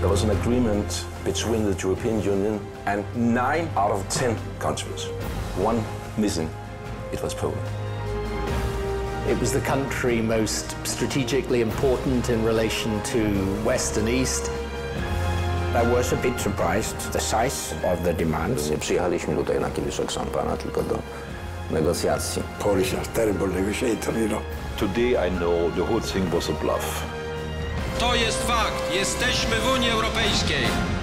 There was an agreement between the European Union and 9 out of 10 countries. One missing, it was Poland. It was the country most strategically important in relation to West and East. I was a bit surprised the size of the demands. Przyjechaliśmy tutaj na kieliszek szampana tylko do negocjacji. Polish are terrible negotiator, you know. Today I know the whole thing was a bluff. To jest fakt. Jesteśmy w Unii Europejskiej.